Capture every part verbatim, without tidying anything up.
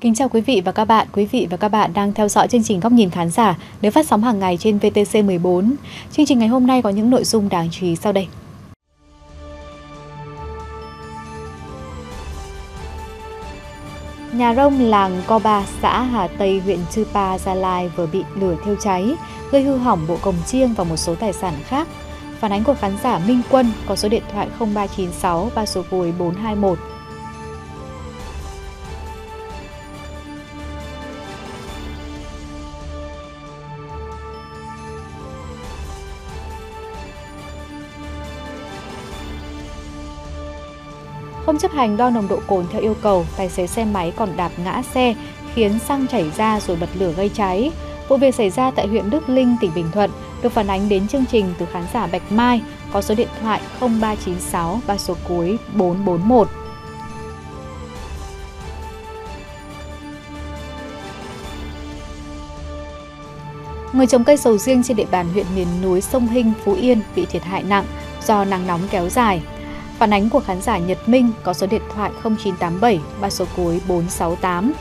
Kính chào quý vị và các bạn. Quý vị và các bạn đang theo dõi chương trình Góc nhìn khán giả được phát sóng hàng ngày trên vê tê xê mười bốn. Chương trình ngày hôm nay có những nội dung đáng chú ý sau đây. Nhà rông làng Co Ba, xã Hà Tây, huyện Chư Pa, Gia Lai vừa bị lửa thiêu cháy, gây hư hỏng bộ cồng chiêng và một số tài sản khác. Phản ánh của khán giả Minh Quân có số điện thoại không ba chín sáu ba số vùi bốn hai một. Không chấp hành đo nồng độ cồn theo yêu cầu, tài xế xe máy còn đạp ngã xe, khiến xăng chảy ra rồi bật lửa gây cháy. Vụ việc xảy ra tại huyện Đức Linh, tỉnh Bình Thuận, được phản ánh đến chương trình từ khán giả Bạch Mai, có số điện thoại không ba chín sáu ba số cuối bốn bốn một. Người trồng cây sầu riêng trên địa bàn huyện miền núi Sông Hinh, Phú Yên bị thiệt hại nặng do nắng nóng kéo dài. Phản ánh của khán giả Nhật Minh có số điện thoại không chín tám bảy ba số cuối bốn sáu tám.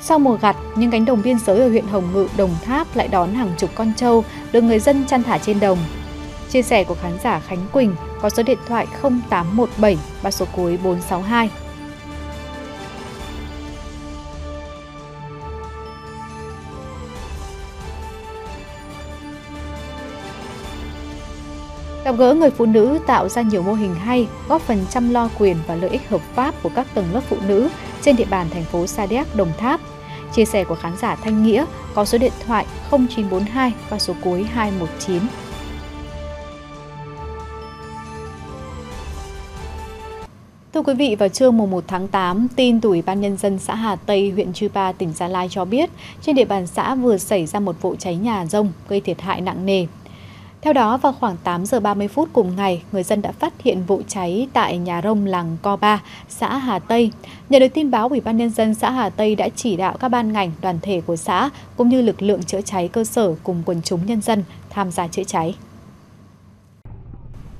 Sau mùa gặt, những cánh đồng biên giới ở huyện Hồng Ngự, Đồng Tháp lại đón hàng chục con trâu được người dân chăn thả trên đồng. Chia sẻ của khán giả Khánh Quỳnh có số điện thoại không tám một bảy ba số cuối bốn sáu hai. Gặp gỡ người phụ nữ tạo ra nhiều mô hình hay, góp phần chăm lo quyền và lợi ích hợp pháp của các tầng lớp phụ nữ trên địa bàn thành phố Sa Đéc, Đồng Tháp. Chia sẻ của khán giả Thanh Nghĩa có số điện thoại không chín bốn hai và số cuối hai một chín. Thưa quý vị, vào trưa mùng một tháng tám, tin từ Ủy ban Nhân dân xã Hà Tây, huyện Chư Pa, tỉnh Gia Lai cho biết trên địa bàn xã vừa xảy ra một vụ cháy nhà rông gây thiệt hại nặng nề. Theo đó, vào khoảng tám giờ ba mươi phút cùng ngày, người dân đã phát hiện vụ cháy tại nhà rông làng Co Ba, xã Hà Tây. Nhận được tin báo, Ủy ban Nhân dân xã Hà Tây đã chỉ đạo các ban ngành, đoàn thể của xã cũng như lực lượng chữa cháy cơ sở cùng quần chúng nhân dân tham gia chữa cháy.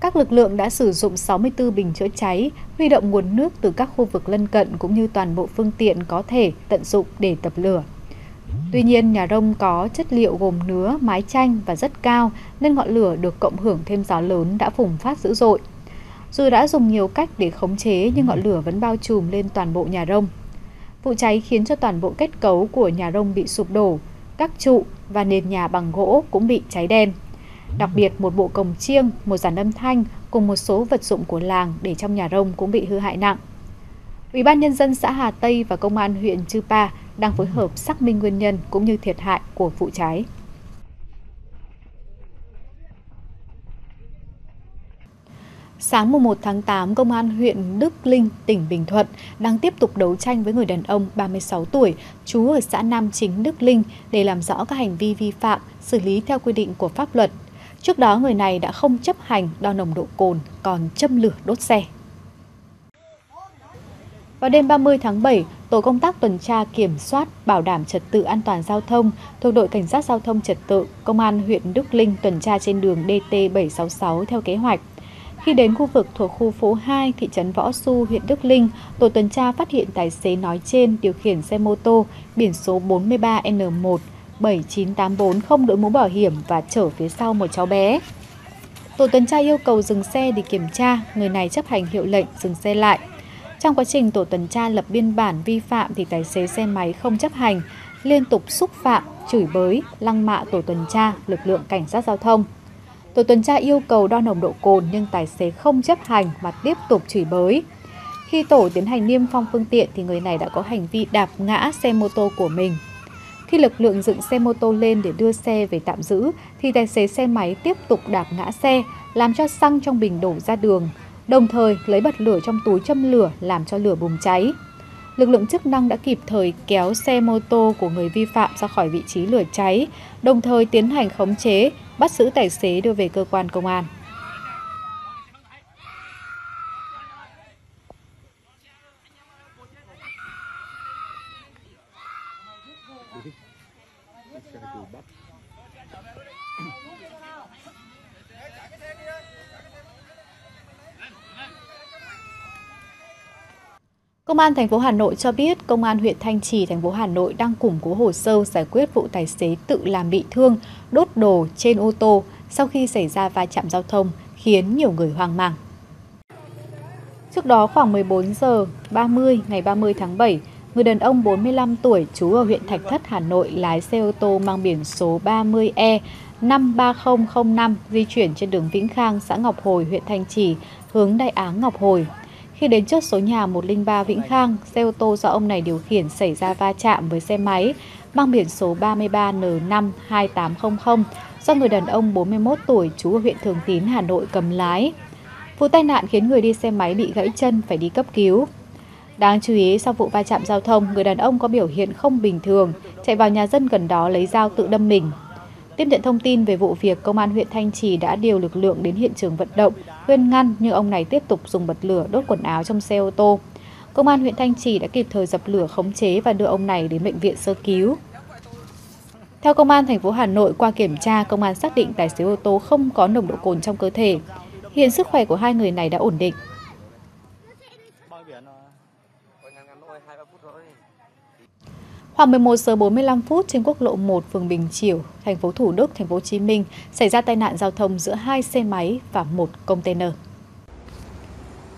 Các lực lượng đã sử dụng sáu mươi tư bình chữa cháy, huy động nguồn nước từ các khu vực lân cận cũng như toàn bộ phương tiện có thể tận dụng để dập lửa. Tuy nhiên, nhà rông có chất liệu gồm nứa, mái chanh và rất cao nên ngọn lửa được cộng hưởng thêm gió lớn đã bùng phát dữ dội. Dù đã dùng nhiều cách để khống chế nhưng ngọn lửa vẫn bao trùm lên toàn bộ nhà rông. Vụ cháy khiến cho toàn bộ kết cấu của nhà rông bị sụp đổ, các trụ và nền nhà bằng gỗ cũng bị cháy đen. Đặc biệt, một bộ cồng chiêng, một dàn âm thanh cùng một số vật dụng của làng để trong nhà rông cũng bị hư hại nặng. Ủy ban Nhân dân xã Hà Tây và Công an huyện Chư Pa đang phối hợp xác minh nguyên nhân cũng như thiệt hại của vụ cháy. Sáng mùng một tháng tám, Công an huyện Đức Linh, tỉnh Bình Thuận đang tiếp tục đấu tranh với người đàn ông ba mươi sáu tuổi, trú ở xã Nam Chính, Đức Linh để làm rõ các hành vi vi phạm, xử lý theo quy định của pháp luật. Trước đó, người này đã không chấp hành đo nồng độ cồn, còn châm lửa đốt xe. Vào đêm ba mươi tháng bảy, Tổ công tác tuần tra kiểm soát bảo đảm trật tự an toàn giao thông thuộc đội Cảnh sát Giao thông Trật tự, Công an huyện Đức Linh tuần tra trên đường D T bảy sáu sáu theo kế hoạch. Khi đến khu vực thuộc khu phố hai, thị trấn Võ Xu, huyện Đức Linh, tổ tuần tra phát hiện tài xế nói trên điều khiển xe mô tô biển số bốn ba N một bảy chín tám bốn không đội mũ bảo hiểm và chở phía sau một cháu bé. Tổ tuần tra yêu cầu dừng xe để kiểm tra, người này chấp hành hiệu lệnh dừng xe lại. Trong quá trình tổ tuần tra lập biên bản vi phạm thì tài xế xe máy không chấp hành, liên tục xúc phạm, chửi bới, lăng mạ tổ tuần tra, lực lượng cảnh sát giao thông. Tổ tuần tra yêu cầu đo nồng độ cồn nhưng tài xế không chấp hành mà tiếp tục chửi bới. Khi tổ tiến hành niêm phong phương tiện thì người này đã có hành vi đạp ngã xe mô tô của mình. Khi lực lượng dựng xe mô tô lên để đưa xe về tạm giữ thì tài xế xe máy tiếp tục đạp ngã xe, làm cho xăng trong bình đổ ra đường. Đồng thời lấy bật lửa trong túi châm lửa làm cho lửa bùng cháy. Lực lượng chức năng đã kịp thời kéo xe mô tô của người vi phạm ra khỏi vị trí lửa cháy, đồng thời tiến hành khống chế, bắt giữ tài xế đưa về cơ quan công an. Công an thành phố Hà Nội cho biết, Công an huyện Thanh Trì, thành phố Hà Nội đang củng cố hồ sơ giải quyết vụ tài xế tự làm bị thương, đốt đồ trên ô tô sau khi xảy ra va chạm giao thông khiến nhiều người hoang mang. Trước đó khoảng mười bốn giờ ba mươi ngày ba mươi tháng bảy, người đàn ông bốn mươi lăm tuổi trú ở huyện Thạch Thất, Hà Nội lái xe ô tô mang biển số ba mươi E năm ba không không năm di chuyển trên đường Vĩnh Khang, xã Ngọc Hồi, huyện Thanh Trì, hướng Đại Á Ngọc Hồi. Khi đến trước số nhà một không ba Vĩnh Khang, xe ô tô do ông này điều khiển xảy ra va chạm với xe máy mang biển số ba ba N năm hai tám không không do người đàn ông bốn mươi mốt tuổi trú ở huyện Thường Tín, Hà Nội cầm lái. Vụ tai nạn khiến người đi xe máy bị gãy chân phải đi cấp cứu. Đáng chú ý, sau vụ va chạm giao thông, người đàn ông có biểu hiện không bình thường, chạy vào nhà dân gần đó lấy dao tự đâm mình. Tiếp nhận thông tin về vụ việc, Công an huyện Thanh Trì đã điều lực lượng đến hiện trường vận động, khuyên ngăn nhưng ông này tiếp tục dùng bật lửa đốt quần áo trong xe ô tô. Công an huyện Thanh Trì đã kịp thời dập lửa, khống chế và đưa ông này đến bệnh viện sơ cứu. Theo Công an thành phố Hà Nội, qua kiểm tra, công an xác định tài xế ô tô không có nồng độ cồn trong cơ thể. Hiện sức khỏe của hai người này đã ổn định. Khoảng mười một giờ bốn mươi lăm phút trên quốc lộ một phường Bình Chiểu, thành phố Thủ Đức, thành phố Hồ Chí Minh xảy ra tai nạn giao thông giữa hai xe máy và một container.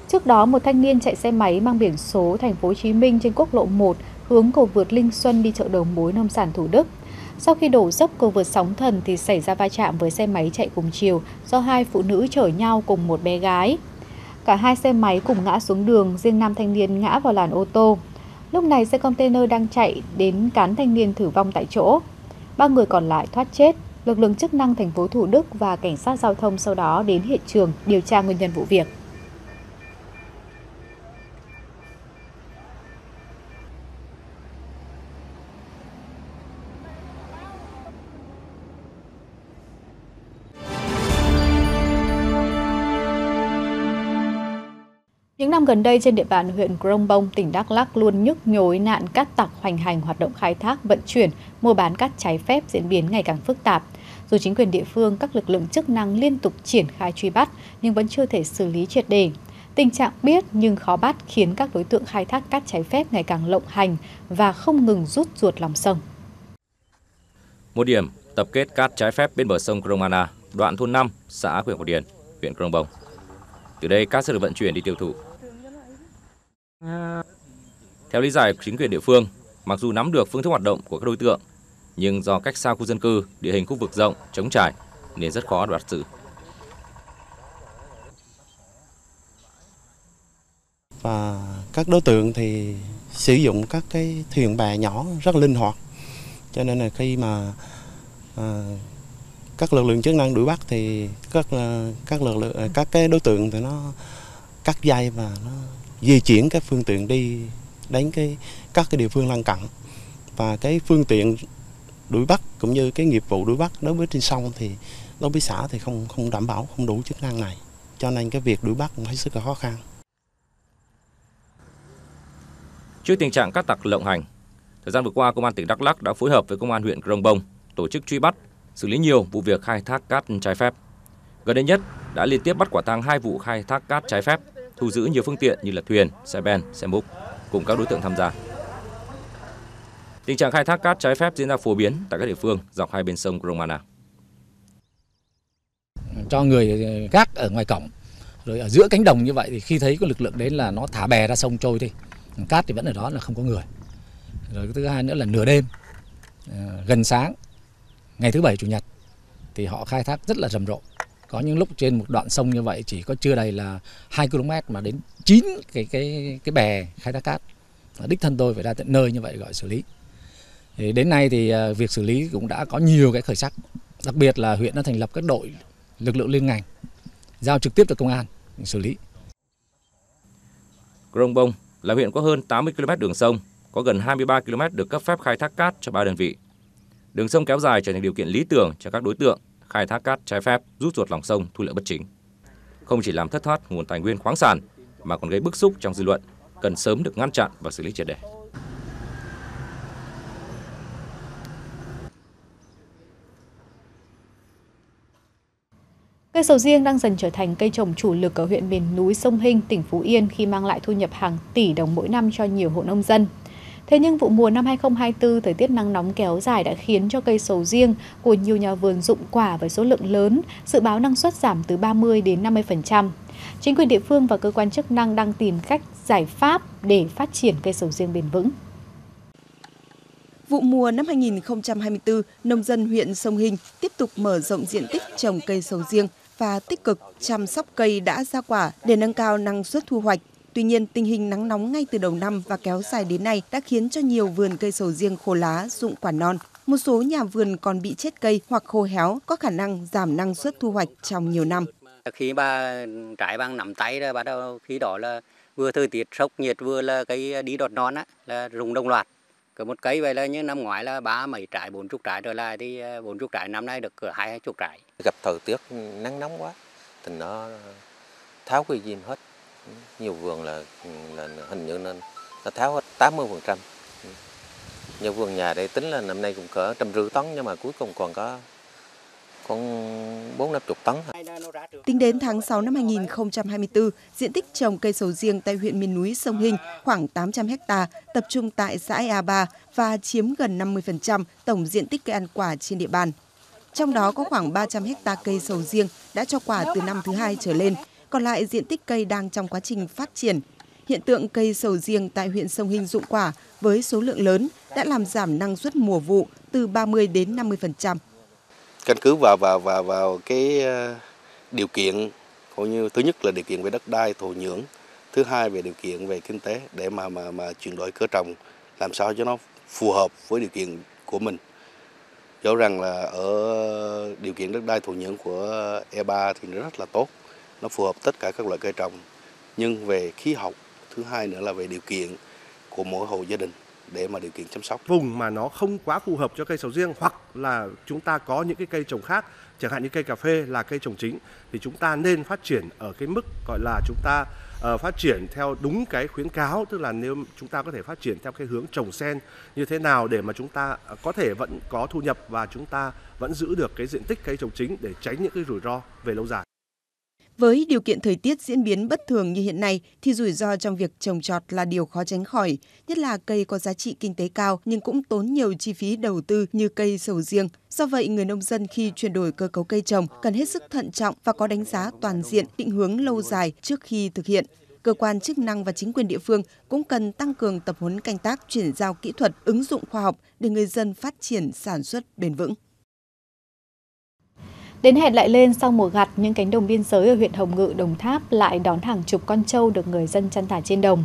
Trước đó, một thanh niên chạy xe máy mang biển số thành phố Hồ Chí Minh trên quốc lộ một hướng cầu vượt Linh Xuân đi chợ đầu mối nông sản Thủ Đức. Sau khi đổ dốc cầu vượt Sóng Thần thì xảy ra va chạm với xe máy chạy cùng chiều do hai phụ nữ chở nhau cùng một bé gái. Cả hai xe máy cùng ngã xuống đường, riêng nam thanh niên ngã vào làn ô tô. Lúc này xe container đang chạy đến cán thanh niên tử vong tại chỗ. Ba người còn lại thoát chết. Lực lượng chức năng thành phố Thủ Đức và cảnh sát giao thông sau đó đến hiện trường điều tra nguyên nhân vụ việc. Những năm gần đây, trên địa bàn huyện Krông Bông, tỉnh Đắk Lắk luôn nhức nhối nạn cát tặc hoành hành hoạt động khai thác, vận chuyển, mua bán cát trái phép diễn biến ngày càng phức tạp. Dù chính quyền địa phương, các lực lượng chức năng liên tục triển khai truy bắt nhưng vẫn chưa thể xử lý triệt để. Tình trạng biết nhưng khó bắt khiến các đối tượng khai thác cát trái phép ngày càng lộng hành và không ngừng rút ruột lòng sông. Một điểm tập kết cát trái phép bên bờ sông Krông Ana, đoạn thôn năm, xã Quyền Hòa Điền, huyện Krông Bông. Từ đây cát sẽ được vận chuyển đi tiêu thụ. Theo lý giải của chính quyền địa phương, mặc dù nắm được phương thức hoạt động của các đối tượng, nhưng do cách xa khu dân cư, địa hình khu vực rộng, trống trải nên rất khó bắt giữ. Và các đối tượng thì sử dụng các cái thuyền bè nhỏ rất linh hoạt, cho nên là khi mà à, các lực lượng chức năng đuổi bắt thì các các lực lượng các cái đối tượng thì nó cắt dây và nó di chuyển các phương tiện đi đến cái các cái địa phương lân cận, và cái phương tiện đuổi bắt cũng như cái nghiệp vụ đuổi bắt đối với trên sông thì đối với xã thì không không đảm bảo, không đủ chức năng này, cho nên cái việc đuổi bắt cũng hết sức là khó khăn. Trước tình trạng cát tặc lộng hành, thời gian vừa qua Công an tỉnh Đắk Lắk đã phối hợp với Công an huyện Krông Bông tổ chức truy bắt, xử lý nhiều vụ việc khai thác cát trái phép. Gần đây nhất đã liên tiếp bắt quả tang hai vụ khai thác cát trái phép, thu giữ nhiều phương tiện như là thuyền, xe ben, xe múc cùng các đối tượng tham gia. Tình trạng khai thác cát trái phép diễn ra phổ biến tại các địa phương dọc hai bên sông Krông Ana. Cho người gác ở ngoài cổng, rồi ở giữa cánh đồng như vậy thì khi thấy có lực lượng đến là nó thả bè ra sông trôi đi. Cát thì vẫn ở đó là không có người. Rồi cái thứ hai nữa là nửa đêm, gần sáng, ngày thứ bảy chủ nhật thì họ khai thác rất là rầm rộ. Có những lúc trên một đoạn sông như vậy chỉ có chưa đầy là hai ki lô mét mà đến chín cái cái cái bè khai thác cát. Đích thân tôi phải ra tận nơi như vậy gọi xử lý. Thì đến nay thì việc xử lý cũng đã có nhiều cái khởi sắc. Đặc biệt là huyện đã thành lập các đội lực lượng liên ngành giao trực tiếp cho công an xử lý. Krông Bông là huyện có hơn tám mươi ki lô mét đường sông, có gần hai mươi ba ki lô mét được cấp phép khai thác cát cho ba đơn vị. Đường sông kéo dài trở thành điều kiện lý tưởng cho các đối tượng khai thác cát trái phép, rút ruột lòng sông, thu lợi bất chính. Không chỉ làm thất thoát nguồn tài nguyên khoáng sản mà còn gây bức xúc trong dư luận, cần sớm được ngăn chặn và xử lý triệt để. Cây sầu riêng đang dần trở thành cây trồng chủ lực ở huyện miền núi Sông Hinh, tỉnh Phú Yên khi mang lại thu nhập hàng tỷ đồng mỗi năm cho nhiều hộ nông dân. Thế nhưng vụ mùa năm hai không hai tư, thời tiết nắng nóng kéo dài đã khiến cho cây sầu riêng của nhiều nhà vườn rụng quả với số lượng lớn, dự báo năng suất giảm từ ba mươi đến năm mươi phần trăm. Chính quyền địa phương và cơ quan chức năng đang tìm cách giải pháp để phát triển cây sầu riêng bền vững. Vụ mùa năm hai nghìn không trăm hai mươi tư, nông dân huyện Sông Hinh tiếp tục mở rộng diện tích trồng cây sầu riêng và tích cực chăm sóc cây đã ra quả để nâng cao năng suất thu hoạch. Tuy nhiên, tình hình nắng nóng ngay từ đầu năm và kéo dài đến nay đã khiến cho nhiều vườn cây sầu riêng khô lá, rụng quả non. Một số nhà vườn còn bị chết cây hoặc khô héo, có khả năng giảm năng suất thu hoạch trong nhiều năm. Khi bà trái bằng nắm tay rồi bắt đầu khi đó là vừa thời tiết sốc nhiệt vừa là cái đi đọt non á là rụng đồng loạt. Cứ một cây vậy là như năm ngoái là ba mấy trái, bốn chục trái rồi lại thì bốn chục trái năm nay được cửa hai hai chục trái. Gặp thời tiết nắng nóng quá thì nó tháo cây diêm hết. Nhiều vườn là, là hình như nên nó tháo hết tám mươi phần trăm. Nhiều vườn nhà đây tính là năm nay cũng cỡ trăm rưỡi tấn nhưng mà cuối cùng còn có còn bốn năm mươi tấn. Tính đến tháng sáu năm hai nghìn không trăm hai mươi tư, diện tích trồng cây sầu riêng tại huyện miền núi Sông Hinh khoảng tám trăm héc ta, tập trung tại xã E A ba và chiếm gần năm mươi phần trăm tổng diện tích cây ăn quả trên địa bàn. Trong đó có khoảng ba trăm héc ta cây sầu riêng đã cho quả từ năm thứ hai trở lên. Còn lại diện tích cây đang trong quá trình phát triển. Hiện tượng cây sầu riêng tại huyện Sông Hinh rụng quả với số lượng lớn đã làm giảm năng suất mùa vụ từ ba mươi đến năm mươi phần trăm. Căn cứ vào vào vào vào cái điều kiện, hầu như thứ nhất là điều kiện về đất đai, thổ nhưỡng, thứ hai về điều kiện về kinh tế để mà mà mà chuyển đổi cơ trồng làm sao cho nó phù hợp với điều kiện của mình. Rõ ràng là ở điều kiện đất đai thổ nhưỡng của E ba thì nó rất là tốt. Nó phù hợp tất cả các loại cây trồng, nhưng về khí hậu, thứ hai nữa là về điều kiện của mỗi hộ gia đình để mà điều kiện chăm sóc. Vùng mà nó không quá phù hợp cho cây sầu riêng hoặc là chúng ta có những cái cây trồng khác, chẳng hạn như cây cà phê là cây trồng chính, thì chúng ta nên phát triển ở cái mức gọi là chúng ta uh, phát triển theo đúng cái khuyến cáo, tức là nếu chúng ta có thể phát triển theo cái hướng trồng sen như thế nào để mà chúng ta có thể vẫn có thu nhập và chúng ta vẫn giữ được cái diện tích cây trồng chính để tránh những cái rủi ro về lâu dài. Với điều kiện thời tiết diễn biến bất thường như hiện nay thì rủi ro trong việc trồng trọt là điều khó tránh khỏi, nhất là cây có giá trị kinh tế cao nhưng cũng tốn nhiều chi phí đầu tư như cây sầu riêng. Do vậy, người nông dân khi chuyển đổi cơ cấu cây trồng cần hết sức thận trọng và có đánh giá toàn diện, định hướng lâu dài trước khi thực hiện. Cơ quan chức năng và chính quyền địa phương cũng cần tăng cường tập huấn canh tác, chuyển giao kỹ thuật, ứng dụng khoa học để người dân phát triển sản xuất bền vững. Đến hẹn lại lên sau mùa gặt, những cánh đồng biên giới ở huyện Hồng Ngự, Đồng Tháp lại đón hàng chục con trâu được người dân chăn thả trên đồng.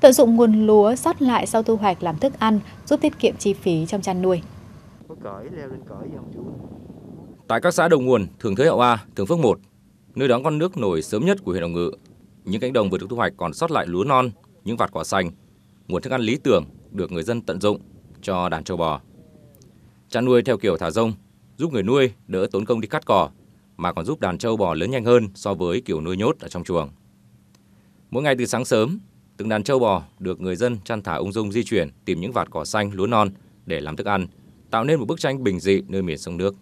Tận dụng nguồn lúa sót lại sau thu hoạch làm thức ăn, giúp tiết kiệm chi phí trong chăn nuôi. Tại các xã đầu nguồn Thường Thế Hậu A, Thường Phước một, nơi đón con nước nổi sớm nhất của huyện Hồng Ngự, những cánh đồng vừa được thu hoạch còn sót lại lúa non, những vạt quả xanh, nguồn thức ăn lý tưởng được người dân tận dụng cho đàn trâu bò. Chăn nuôi theo kiểu thả rông giúp người nuôi đỡ tốn công đi cắt cỏ mà còn giúp đàn trâu bò lớn nhanh hơn so với kiểu nuôi nhốt ở trong chuồng. Mỗi ngày từ sáng sớm, từng đàn trâu bò được người dân chăn thả ung dung di chuyển tìm những vạt cỏ xanh, lúa non để làm thức ăn, tạo nên một bức tranh bình dị nơi miền sông nước.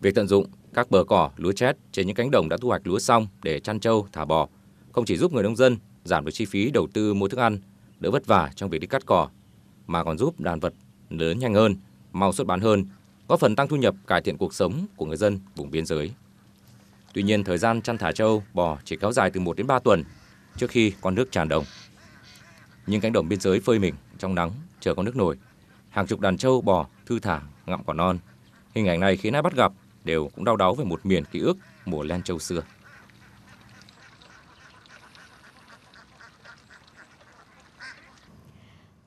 Việc tận dụng các bờ cỏ, lúa chết trên những cánh đồng đã thu hoạch lúa xong để chăn trâu, thả bò không chỉ giúp người nông dân giảm được chi phí đầu tư mua thức ăn, đỡ vất vả trong việc đi cắt cỏ mà còn giúp đàn vật lớn nhanh hơn, mau xuất bán hơn, góp phần tăng thu nhập, cải thiện cuộc sống của người dân vùng biên giới. Tuy nhiên, thời gian chăn thả trâu, bò chỉ kéo dài từ một đến ba tuần trước khi con nước tràn đồng. Nhưng cánh đồng biên giới phơi mình trong nắng chờ con nước nổi, hàng chục đàn trâu, bò thư thả ngậm quả non. Hình ảnh này khiến ai bắt gặp đều cũng đau đáu về một miền ký ức mùa len trâu xưa.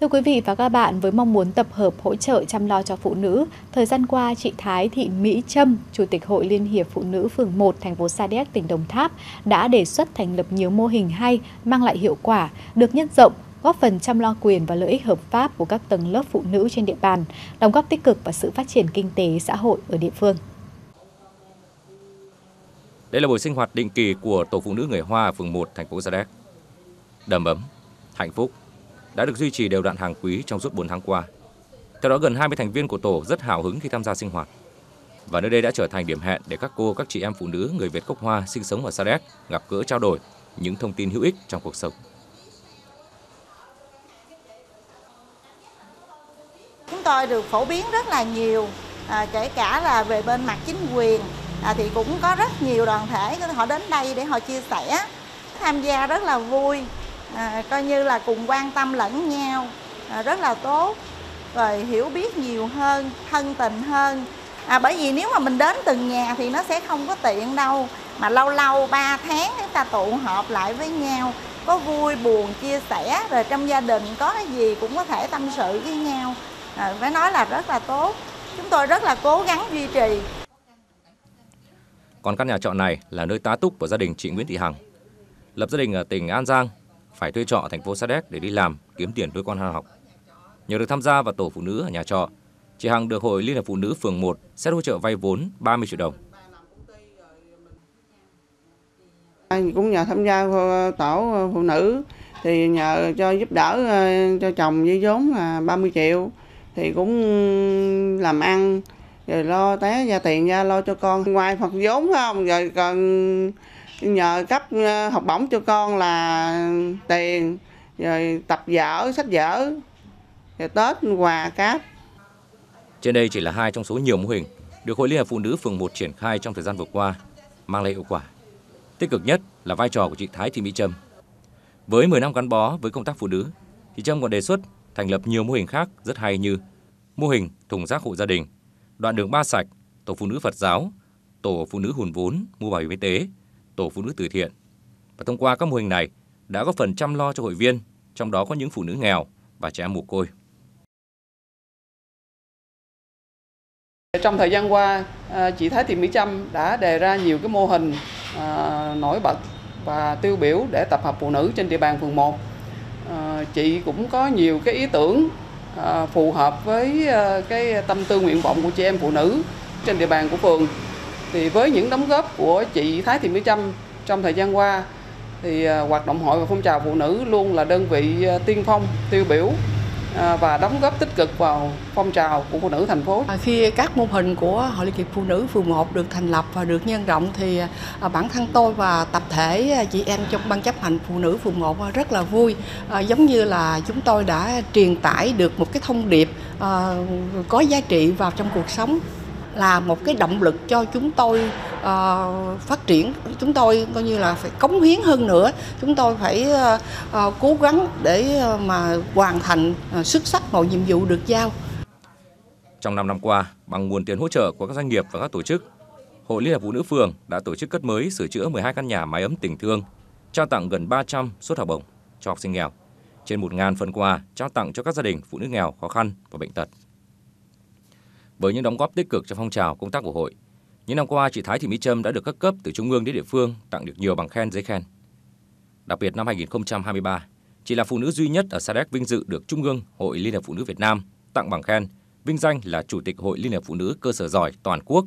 Thưa quý vị và các bạn, với mong muốn tập hợp hỗ trợ chăm lo cho phụ nữ, thời gian qua chị Thái Thị Mỹ Trâm, Chủ tịch Hội Liên hiệp Phụ nữ phường một, thành phố Sa Đéc, tỉnh Đồng Tháp đã đề xuất thành lập nhiều mô hình hay, mang lại hiệu quả, được nhân rộng, góp phần chăm lo quyền và lợi ích hợp pháp của các tầng lớp phụ nữ trên địa bàn, đóng góp tích cực vào sự phát triển kinh tế xã hội ở địa phương. Đây là buổi sinh hoạt định kỳ của Tổ phụ nữ người Hoa ở phường một, thành phố Sa Đéc. Đầm ấm, hạnh phúc đã được duy trì đều đặn hàng quý trong suốt bốn tháng qua. Theo đó, gần hai mươi thành viên của tổ rất hào hứng khi tham gia sinh hoạt. và nơi đây đã trở thành điểm hẹn để các cô, các chị em phụ nữ người Việt gốc Hoa sinh sống ở Sa Đéc gặp gỡ, trao đổi những thông tin hữu ích trong cuộc sống. Chúng tôi được phổ biến rất là nhiều, à, kể cả là về bên mặt chính quyền, à, thì cũng có rất nhiều đoàn thể họ đến đây để họ chia sẻ, tham gia rất là vui, à, coi như là cùng quan tâm lẫn nhau, à, rất là tốt, rồi hiểu biết nhiều hơn, thân tình hơn. À, bởi vì nếu mà mình đến từng nhà thì nó sẽ không có tiện đâu, mà lâu lâu ba tháng chúng ta tụ họp lại với nhau, có vui buồn chia sẻ, rồi trong gia đình có cái gì cũng có thể tâm sự với nhau, à, phải nói là rất là tốt. Chúng tôi rất là cố gắng duy trì. Còn căn nhà trọ này là nơi tá túc của gia đình chị Nguyễn Thị Hằng. Lập gia đình ở tỉnh An Giang, phải thuê trọ thành phố Sa Đéc để đi làm, kiếm tiền nuôi con ăn học. Nhờ được tham gia vào tổ phụ nữ ở nhà trọ, chị Hằng được Hội Liên hiệp Phụ nữ phường một sẽ hỗ trợ vay vốn ba mươi triệu đồng. Cũng nhờ tham gia tổ phụ nữ thì nhờ cho giúp đỡ cho chồng với vốn là ba mươi triệu, thì cũng làm ăn rồi lo té ra tiền ra lo cho con. Ngoài phần vốn không, rồi còn nhờ cấp học bổng cho con là tiền, rồi tập vở, sách vở, rồi Tết quà cáp. Trên đây chỉ là hai trong số nhiều mô hình được Hội Liên hiệp Phụ nữ phường một triển khai trong thời gian vừa qua, mang lại hiệu quả. Tích cực nhất là vai trò của chị Thái Thị Mỹ Trâm. Với mười năm gắn bó với công tác phụ nữ, chị Trâm còn đề xuất thành lập nhiều mô hình khác rất hay như mô hình thùng rác hộ gia đình, đoạn đường ba sạch, tổ phụ nữ Phật giáo, tổ phụ nữ hùn vốn mua bảo hiểm y tế, tổ phụ nữ từ thiện. Và thông qua các mô hình này đã góp phần chăm lo cho hội viên, trong đó có những phụ nữ nghèo và trẻ em mồ côi. Trong thời gian qua, chị Thái Thị Mỹ Trâm đã đề ra nhiều cái mô hình nổi bật và tiêu biểu để tập hợp phụ nữ trên địa bàn phường một. Chị cũng có nhiều cái ý tưởng phù hợp với cái tâm tư nguyện vọng của chị em phụ nữ trên địa bàn của phường. Thì với những đóng góp của chị Thái Thị Mỹ Trâm trong thời gian qua, thì hoạt động hội và phong trào phụ nữ luôn là đơn vị tiên phong, tiêu biểu và đóng góp tích cực vào phong trào của phụ nữ thành phố. Khi các mô hình của Hội Liên hiệp Phụ nữ phường một được thành lập và được nhân rộng thì bản thân tôi và tập thể chị em trong ban chấp hành phụ nữ phường một rất là vui, giống như là chúng tôi đã truyền tải được một cái thông điệp có giá trị vào trong cuộc sống, là một cái động lực cho chúng tôi uh, phát triển. Chúng tôi coi như là phải cống hiến hơn nữa, chúng tôi phải uh, uh, cố gắng để uh, mà hoàn thành uh, xuất sắc mọi nhiệm vụ được giao. Trong năm năm qua, bằng nguồn tiền hỗ trợ của các doanh nghiệp và các tổ chức, Hội Liên hiệp Phụ nữ phường đã tổ chức cất mới, sửa chữa mười hai căn nhà mái ấm tình thương, trao tặng gần ba trăm suất học bổng cho học sinh nghèo, trên một nghìn phần quà trao tặng cho các gia đình phụ nữ nghèo, khó khăn và bệnh tật. Với những đóng góp tích cực trong phong trào công tác của hội, những năm qua chị Thái Thị Mỹ Trâm đã được các cấp từ trung ương đến địa phương tặng được nhiều bằng khen, giấy khen. Đặc biệt năm hai nghìn không trăm hai mươi ba, chị là phụ nữ duy nhất ở Sa Đéc vinh dự được Trung ương Hội Liên hiệp Phụ nữ Việt Nam tặng bằng khen, vinh danh là Chủ tịch Hội Liên hiệp Phụ nữ cơ sở giỏi toàn quốc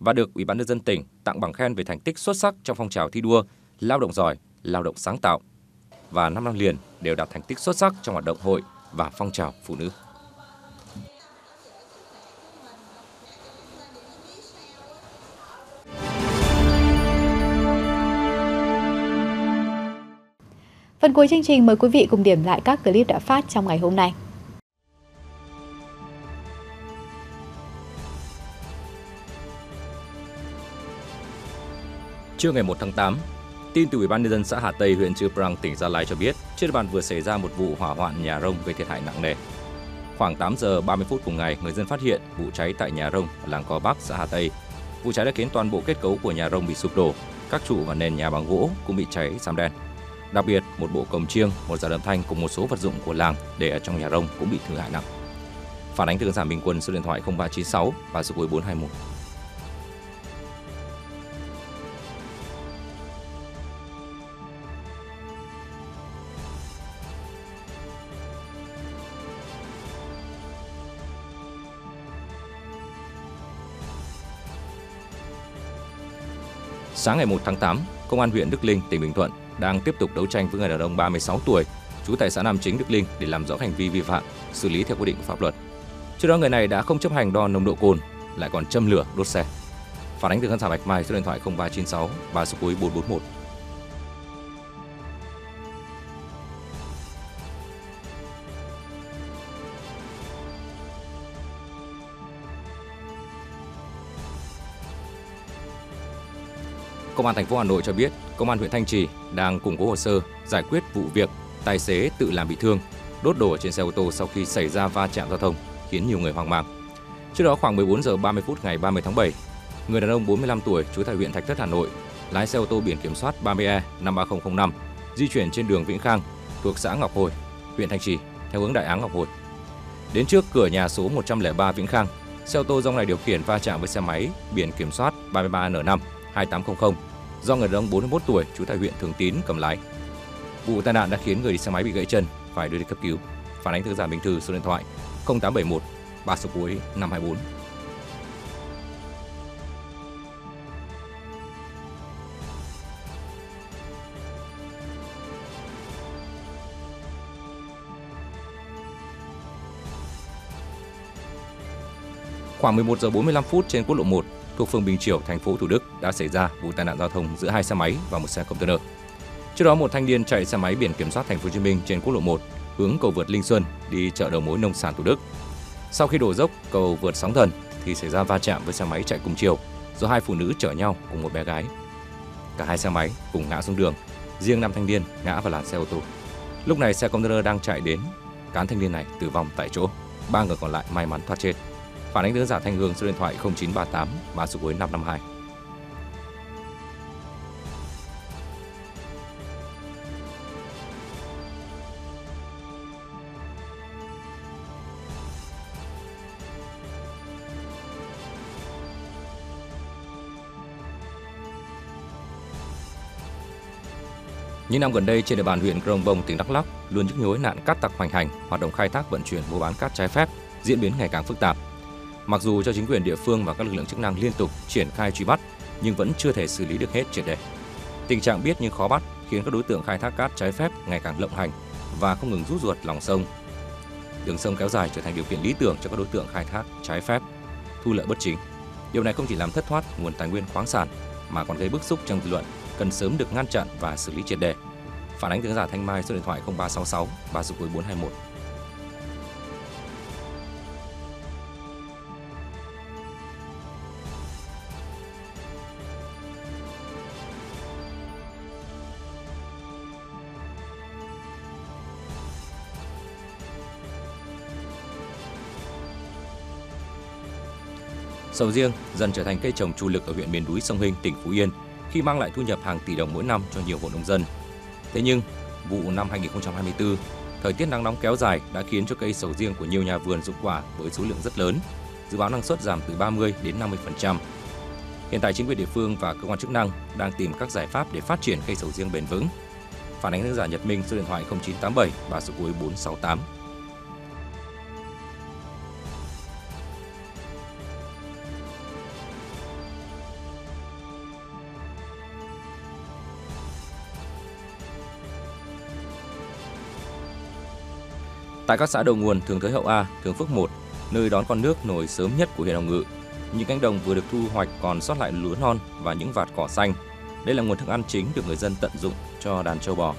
và được Ủy ban nhân dân tỉnh tặng bằng khen về thành tích xuất sắc trong phong trào thi đua lao động giỏi, lao động sáng tạo, và năm năm liền đều đạt thành tích xuất sắc trong hoạt động hội và phong trào phụ nữ. Phần cuối chương trình mời quý vị cùng điểm lại các clip đã phát trong ngày hôm nay. Trưa ngày một tháng tám, tin từ Ủy ban nhân dân xã Hà Tây, huyện Chư Pa, tỉnh Gia Lai cho biết, trên địa bàn vừa xảy ra một vụ hỏa hoạn nhà rông gây thiệt hại nặng nề. Khoảng tám giờ ba mươi phút cùng ngày, người dân phát hiện vụ cháy tại nhà rông ở làng Co Ba, xã Hà Tây. Vụ cháy đã khiến toàn bộ kết cấu của nhà rông bị sụp đổ, các trụ và nền nhà bằng gỗ cũng bị cháy xám đen. Đặc biệt, một bộ cồng chiêng, một dàn âm thanh cùng một số vật dụng của làng để ở trong nhà rông cũng bị hư hại nặng. Phản ánh từ khán giả Minh Quân, số điện thoại không ba chín sáu và số cuối bốn hai mốt. Sáng ngày một tháng tám, Công an huyện Đức Linh, tỉnh Bình Thuận đang tiếp tục đấu tranh với người đàn ông ba mươi sáu tuổi, trú tại xã Nam Chính, Đức Linh để làm rõ hành vi vi phạm, xử lý theo quy định của pháp luật. Trước đó người này đã không chấp hành đo nồng độ cồn, lại còn châm lửa đốt xe. Phản ánh từ khán giả Bạch Mai, số điện thoại không ba chín sáu ba số cuối bốn bốn một. Công an thành phố Hà Nội cho biết, Công an huyện Thanh Trì đang củng cố hồ sơ giải quyết vụ việc tài xế tự làm bị thương, đốt đổ trên xe ô tô sau khi xảy ra va chạm giao thông khiến nhiều người hoang mang. Trước đó khoảng mười bốn giờ ba mươi phút ngày ba mươi tháng bảy, người đàn ông bốn mươi lăm tuổi trú tại huyện Thạch Thất, Hà Nội, lái xe ô tô biển kiểm soát ba mươi E năm ba không không năm di chuyển trên đường Vĩnh Khang thuộc xã Ngọc Hồi, huyện Thanh Trì theo hướng Đại Áng Ngọc Hồi. Đến trước cửa nhà số một không ba Vĩnh Khang, xe ô tô do người điều khiển va chạm với xe máy biển kiểm soát ba ba N năm hai tám không không do người đàn ông bốn mươi mốt tuổi trú tại huyện Thường Tín cầm lái. Vụ tai nạn đã khiến người đi xe máy bị gãy chân, phải đưa đi cấp cứu. Phản ánh từ giả Minh Thư, số điện thoại không tám bảy một ba số cuối năm hai bốn. Khoảng mười một giờ bốn mươi lăm phút trên quốc lộ một thuộc phường Bình Chiểu, thành phố Thủ Đức đã xảy ra vụ tai nạn giao thông giữa hai xe máy và một xe container. Trước đó, một thanh niên chạy xe máy biển kiểm soát thành phố Hồ Chí Minh trên quốc lộ một hướng cầu vượt Linh Xuân đi chợ đầu mối nông sản Thủ Đức. Sau khi đổ dốc cầu vượt Sóng Thần thì xảy ra va chạm với xe máy chạy cùng chiều do hai phụ nữ chở nhau cùng một bé gái. Cả hai xe máy cùng ngã xuống đường, riêng nam thanh niên ngã vào làn xe ô tô. Lúc này xe container đang chạy đến cán thanh niên này tử vong tại chỗ, ba người còn lại may mắn thoát chết. Phản ánh từ giả Thanh Hương, số điện thoại không chín ba tám mã số cuối năm năm hai. Những năm gần đây trên địa bàn huyện Krông Bông, tỉnh Đắk Lắk luôn nhức nhối nạn cát tặc hoành hành, hoạt động khai thác vận chuyển mua bán cát trái phép diễn biến ngày càng phức tạp. Mặc dù cho chính quyền địa phương và các lực lượng chức năng liên tục triển khai truy bắt nhưng vẫn chưa thể xử lý được hết triệt để. Tình trạng biết nhưng khó bắt khiến các đối tượng khai thác cát trái phép ngày càng lộng hành và không ngừng rút ruột lòng sông. Đường sông kéo dài trở thành điều kiện lý tưởng cho các đối tượng khai thác trái phép, thu lợi bất chính. Điều này không chỉ làm thất thoát nguồn tài nguyên khoáng sản mà còn gây bức xúc trong dư luận, cần sớm được ngăn chặn và xử lý triệt để. Phản ánh từ khán giả Thanh Mai, số điện thoại không ba sáu sáu ba bốn hai một. Sầu riêng dần trở thành cây trồng chủ lực ở huyện miền núi Sông Hinh, tỉnh Phú Yên khi mang lại thu nhập hàng tỷ đồng mỗi năm cho nhiều hộ nông dân. Thế nhưng, vụ năm hai nghìn không trăm hai mươi tư, thời tiết nắng nóng kéo dài đã khiến cho cây sầu riêng của nhiều nhà vườn rụng quả với số lượng rất lớn, dự báo năng suất giảm từ ba mươi đến năm mươi phần trăm. Hiện tại chính quyền địa phương và cơ quan chức năng đang tìm các giải pháp để phát triển cây sầu riêng bền vững. Phản ánh khán giả Nhật Minh, số điện thoại không chín tám bảy ba số cuối bốn sáu tám. Tại các xã đầu nguồn Thường Thế Hậu A, Thường Phước một, nơi đón con nước nổi sớm nhất của huyện Hồng Ngự, những cánh đồng vừa được thu hoạch còn sót lại lúa non và những vạt cỏ xanh. Đây là nguồn thức ăn chính được người dân tận dụng cho đàn trâu bò.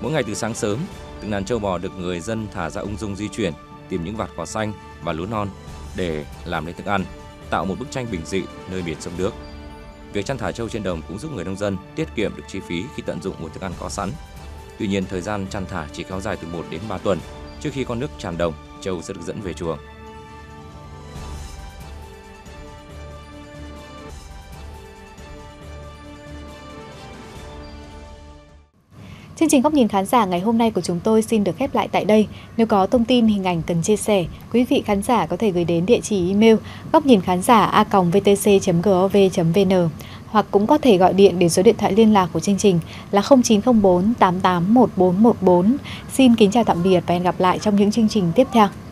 Mỗi ngày từ sáng sớm, từng đàn trâu bò được người dân thả ra ung dung di chuyển, tìm những vạt cỏ xanh và lúa non để làm nên thức ăn, tạo một bức tranh bình dị nơi biển sông nước. Việc chăn thả trâu trên đồng cũng giúp người nông dân tiết kiệm được chi phí khi tận dụng nguồn thức ăn có sẵn. Tuy nhiên, thời gian chăn thả chỉ kéo dài từ một đến ba tuần. Trước khi con nước tràn đồng, trâu sẽ được dẫn về chuồng. Chương trình Góc nhìn khán giả ngày hôm nay của chúng tôi xin được khép lại tại đây. Nếu có thông tin, hình ảnh cần chia sẻ, quý vị khán giả có thể gửi đến địa chỉ email góc nhìn khán giả a còng vtc chấm gov chấm vn hoặc cũng có thể gọi điện đến số điện thoại liên lạc của chương trình là không chín không bốn tám tám một bốn một bốn. Xin kính chào tạm biệt và hẹn gặp lại trong những chương trình tiếp theo.